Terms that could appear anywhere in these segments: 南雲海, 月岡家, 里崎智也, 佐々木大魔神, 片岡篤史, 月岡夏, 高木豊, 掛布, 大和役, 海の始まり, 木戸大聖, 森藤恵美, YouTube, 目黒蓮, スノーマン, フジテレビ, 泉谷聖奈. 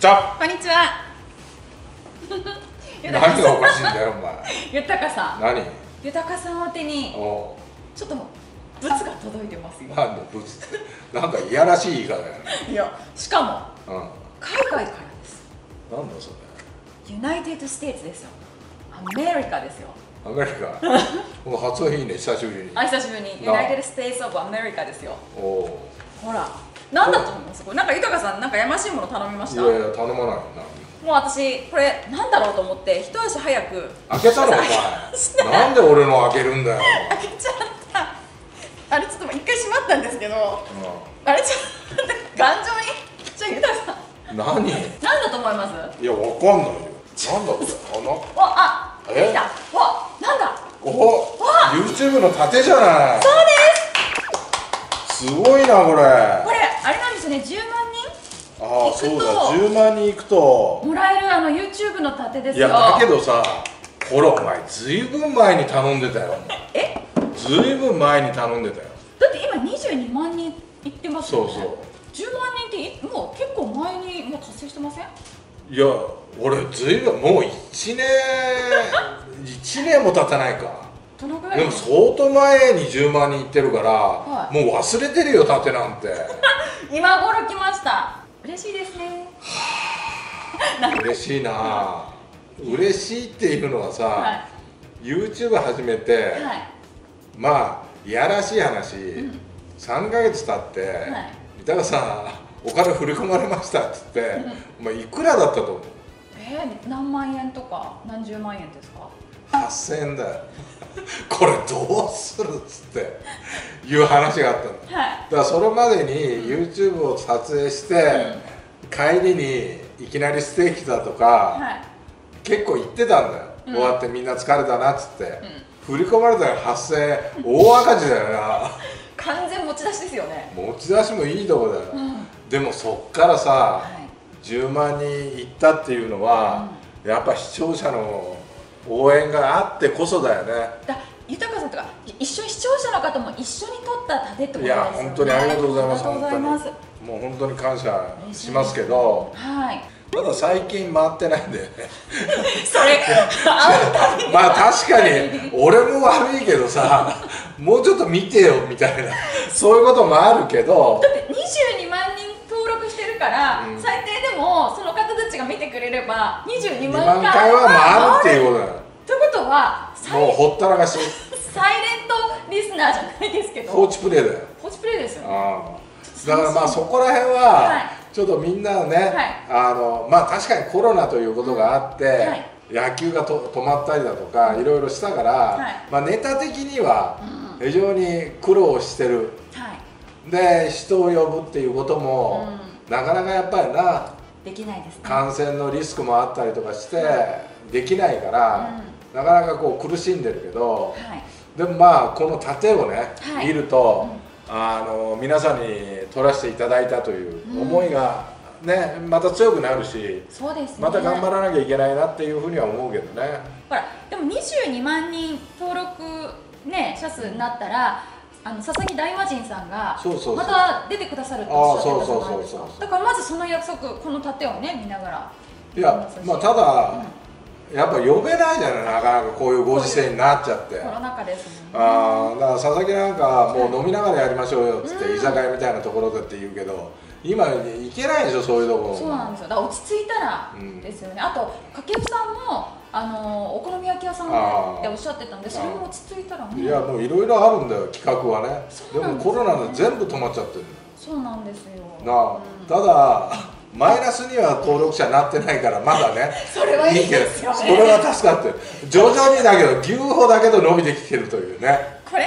じゃあこんにちは。何がおかしいんだよお前。豊さん。何？豊さん宛てにちょっとブツが届いてますよ。なんだブツって。なんかいやらしい言い方や。いや、しかも、うん、海外からです。なんだそれ。ユナイテッドステーツですよ。アメリカですよ。アメリカ。この発音いいね、久しぶりに。あ、久しぶりに。ユナイテッドステーツオブアメリカですよ。おお。ほら。なんだと思いますこれ。なんか豊さん、なんかやましいもの頼みました。いやいや、頼まないよな。もう私これなんだろうと思って一足早く開けたのお前なんで俺の開けるんだよ開けちゃったあれちょっと一回閉まったんですけど、うん、あれちょっと頑丈にじゃあゆたさん何だと思いますいやわかんないよなんだこれ穴あっできたわなんだお YouTube の盾じゃないそうですすごいなこれあれなんですよね10万ああそうだ10万人いくともらえるYouTube の盾ですよいやだけどさほらお前ずいぶん前に頼んでたよえずいぶん前に頼んでたよだって今22万人いってますよねそうそう10万人ってもう結構前にもう達成してませんいや俺ずいぶんもう1年1年も経たないかどのぐらいでも相当前に10万人いってるから、はい、もう忘れてるよ盾なんて今頃来ました嬉しいですね。嬉しいな。嬉しいっていうのはさ、はい、YouTube 始めて、はい、まあいやらしい話、うん、3ヶ月経って、はい、三鷹さんお金振り込まれましたっつって、うん、お前いくらだったと思う？何万円とか何十万円ですか？8000円だよ。これどうするっつっていう話があったんだ、はい、だからそれまでに YouTube を撮影して、うん、帰りにいきなりステーキだとか、はい、結構行ってたんだよ、うん、終わってみんな疲れたなっつって、うん、振り込まれたら8000円大赤字だよな完全持ち出しですよね持ち出しもいいとこだよ、うん、でもそっからさ、はい、10万人行ったっていうのは、うん、やっぱ視聴者の応援があってこそだよねだ豊さんとか一緒に視聴者の方も一緒に撮った盾ってことですよねいや本当にありがとうございますもう本当に感謝しますけど、はい、まだ最近回ってないんだよねそれまあ確かに俺も悪いけどさもうちょっと見てよみたいなそういうこともあるけどだって22万人登録してるから、うん、最低でもその方たちが見てくれれば22万回は回るっていうことだよということはもうほったらかしサイレントリスナーじゃないですけど放置プレイだよ放置プレイですよねだからまあそこら辺はちょっとみんなね、はい、まあ確かにコロナということがあって、はい、野球が止まったりだとかいろいろしたから、はい、まあネタ的には非常に苦労してる、はい、で人を呼ぶっていうことも、うん、なかなかやっぱりなできないですね感染のリスクもあったりとかして、はい、できないから、うん、なかなかこう苦しんでるけど、はい、でもまあこの盾をね、はい、見ると、うん、皆さんに取らせていただいたという思いが、ねうん、また強くなるしそうです、ね、また頑張らなきゃいけないなっていうふうには思うけどねほらでも22万人登録、ね、者数になったら佐々木大魔神さんがまた出てくださるっておっしゃってたじゃないですかだからまずその約束この盾をね見ながらいやまあただ、うん、やっぱ呼べないじゃないなかなかこういうご時世になっちゃってコロナ禍ですもんねああだから佐々木なんかもう飲みながらやりましょうよっつって、うん、居酒屋みたいなところだって言うけど今行けないでしょそういうところそうなんですよだから落ち着いたらですよね、うん、あと掛布さんもお好み焼き屋さんっておっしゃってたんでそれも落ち着いたらねいやもういろいろあるんだよ企画はねでもコロナで全部止まっちゃってるそうなんですよただマイナスには登録者になってないからまだねそれはいいですよねそれは助かってる徐々にだけど牛歩だけど伸びてきてるというねこれ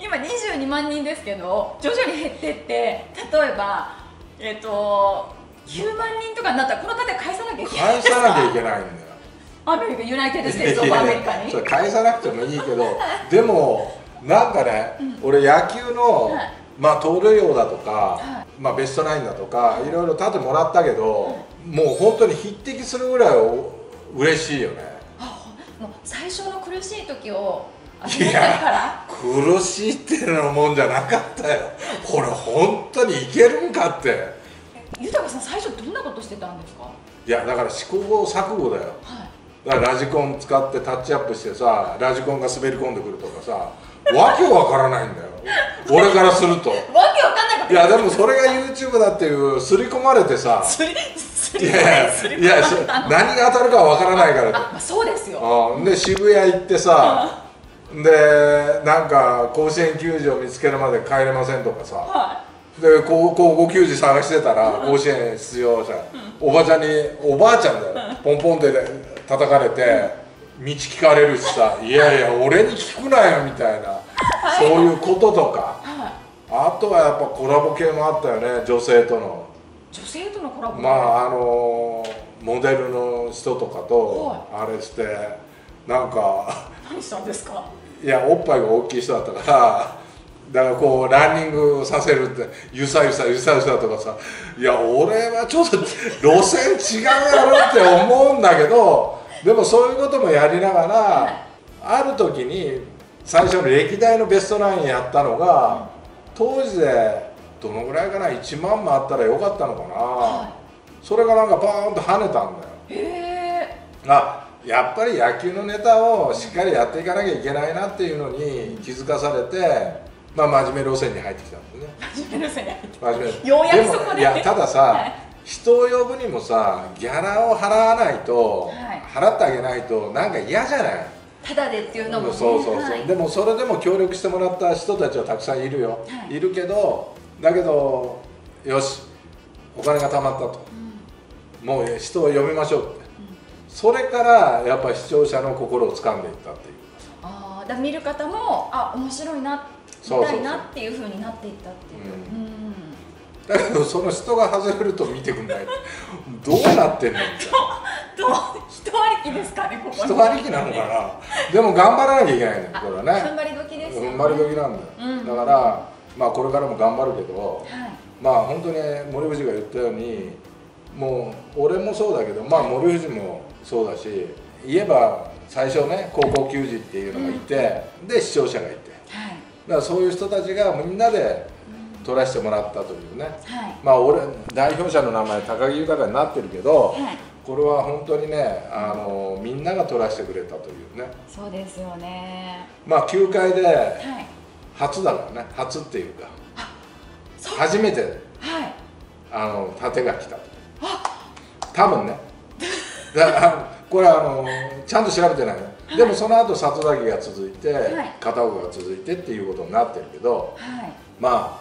今22万人ですけど徐々に減ってって例えば9万人とかになったらこの盾返さなきゃいけない返さなきゃいけないんだよアメリカユナイテッド・ステーツオブアメリカにそれ返さなくてもいいけどでもなんかね、うん、俺野球の、はい、まあ盗塁王だとか、はい、まあベストナインだとか、はい、いろいろ盾もらったけど、はい、もう本当に匹敵するぐらい嬉しいよねあもう最初の苦しい時を味わったから苦しいっていうのもんじゃなかったよこれ本当にいけるんかって豊さん最初どんなことしてたんですかいやだから試行錯誤だよ、はい、だからラジコン使ってタッチアップしてさ、ラジコンが滑り込んでくるとかさ、わけわからないんだよ俺からすると。わけわかんないこと。いやでもそれが YouTube だっていう刷り込まれてさ、いや何が当たるかわからないからって。まあ、そうですよ。で渋谷行ってさ、でなんか甲子園球場見つけるまで帰れませんとかさ。はいで高校球児探してたら甲子園出場者、うん、おばあちゃんだよ、ポンポンで叩かれて、うん、道聞かれるしさいやいや俺に聞くなよみたいな、はい、そういうこととか、はい、あとはやっぱコラボ系もあったよね、女性とのコラボ。まあモデルの人とかとあれして、はい、なんか何したんですか。いやおっぱいが大きい人だったから。だからこうランニングをさせるってゆさゆさとかさ、いや俺はちょっと路線違うやろって思うんだけどでもそういうこともやりながら、ある時に最初の歴代のベストナインやったのが当時でどのぐらいかな1万もあったらよかったのかな、はい、それがなんかバーンと跳ねたんだよ。へー、あやっぱり野球のネタをしっかりやっていかなきゃいけないなっていうのに気づかされて。まあ真面目路線に入ってきたんですね。真面目路線に入ってきた。ようやくそこで。いやたださ、はい、人を呼ぶにもさギャラを払わないと、はい、払ってあげないとなんか嫌じゃない。ただでっていうのも、ね、そう、はい、でもそれでも協力してもらった人たちはたくさんいるよ、はい、いるけどだけどよしお金が貯まったと、うん、もう人を呼びましょうって、うん、それからやっぱ視聴者の心を掴んでいったっていう。ああだから見る方もあ面白いなって。見たいなっていう風になっていったっていう。だけどその人が外れると見てくんないどうなってんのみたいな。人ありきですかね、ここ人ありきなのかな。でも頑張らなきゃいけないね、これはね。踏ん張り時ですよね。踏ん張り時なんだよ。だからまあこれからも頑張るけど、まあ本当に森藤が言ったようにもう俺もそうだけど、まあ森藤もそうだし、言えば最初ね高校球児っていうのがいて、で視聴者がいて、だからそういう人たちがみんなで撮らせてもらったというね、はい、まあ俺代表者の名前高木豊になってるけど、はい、これは本当にねみんなが撮らせてくれたというね。そうですよね。まあ球界で初だからね、初っていうか初めて、はい、盾が来たと多分ねだからこれはちゃんと調べてないね。でもその後里崎が続いて、はい、片岡が続いてっていうことになってるけど、はい、ま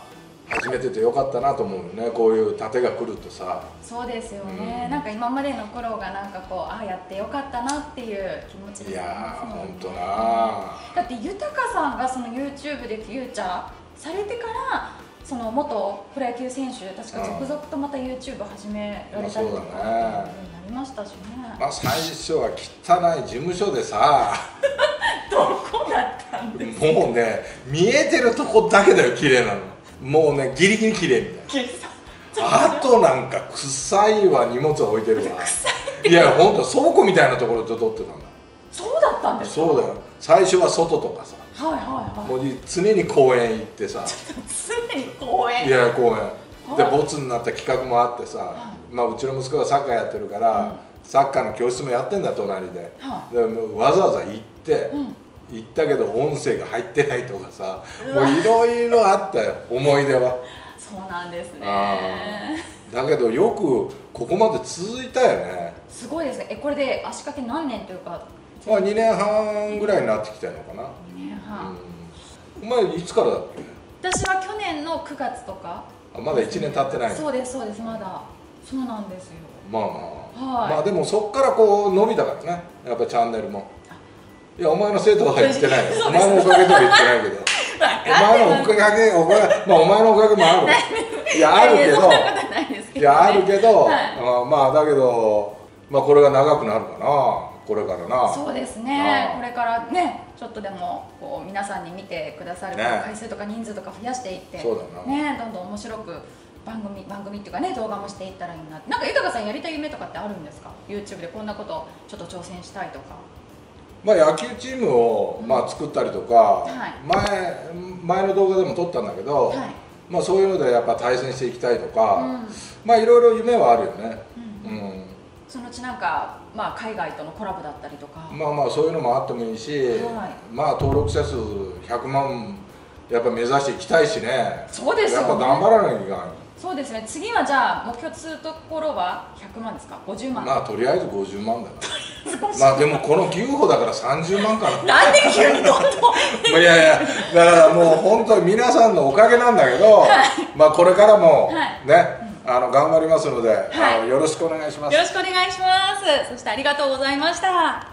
あ初めててよかったなと思うよね、こういう盾が来るとさ。そうですよね、うん、なんか今までの頃がなんかこうああやってよかったなっていう気持ちですね。いやーほんとなー、だって豊さんがその YouTube でフューチャーされてからその元プロ野球選手確か続々とまた YouTube 始められたりとかっていう風になりましたしね。まあ最初は汚い事務所でさどこだったんですか。もうね見えてるとこだけだよ綺麗なの。もうねギリギリ綺麗みたいな。あとなんか臭いわ、荷物置いてるわ。いやほんと倉庫みたいなところで撮ってたんだ。そうだったんですか。そうだよ、最初は外とかさ、もう常に公園行ってさ常に公園、いや公園でボツになった企画もあってさ、はい、まあうちの息子がサッカーやってるから、うん、サッカーの教室もやってんだ隣で、はい、でわざわざ行って、うん、行ったけど音声が入ってないとかさ、もういろいろあったよ思い出は。そうなんですね。だけどよくここまで続いたよね。すごいですね。これで足掛け何年というか。まあ2年半ぐらいになってきてるのかな。2年半。お前いつからだっけ。私は去年の9月とか。まだ1年経ってない。そうですそうです、まだそうなんですよ。まあまあでもそっからこう伸びたからね、やっぱチャンネルも。いやお前の生徒は言ってない、お前のおかげとは言ってないけど、お前のおかげもある。いやあるけど、いやあるけど、まあだけどまあこれが長くなるかな。これからな。そうですね。これからね、ちょっとでもこう皆さんに見てくださる回数とか人数とか増やしていって、そうだな。ね、どんどん面白く番組っていうかね、動画もしていったらいいなって。なんか豊さんやりたい夢とかってあるんですか ？YouTube でこんなことちょっと挑戦したいとか。まあ野球チームをまあ作ったりとか、前の動画でも撮ったんだけど、まあそういうのでやっぱ対戦していきたいとか、まあいろいろ夢はあるよね。うん。そのうちなんか、まあ、海外とのコラボだったりとか、まあまあそういうのもあってもいいし、はい、まあ登録者数100万やっぱ目指していきたいしね。そうですよね、やっぱ頑張らなきゃいけない。そうですね。次はじゃあ目標するところは100万ですか、50万？まあとりあえず50万だよ。まあでもこの牛歩だから30万かな。なんで急にどんどんいやいや、だからもう本当に皆さんのおかげなんだけど、まあこれからもね、頑張りますので、よろしくお願いします。よろしくお願いします。そしてありがとうございました。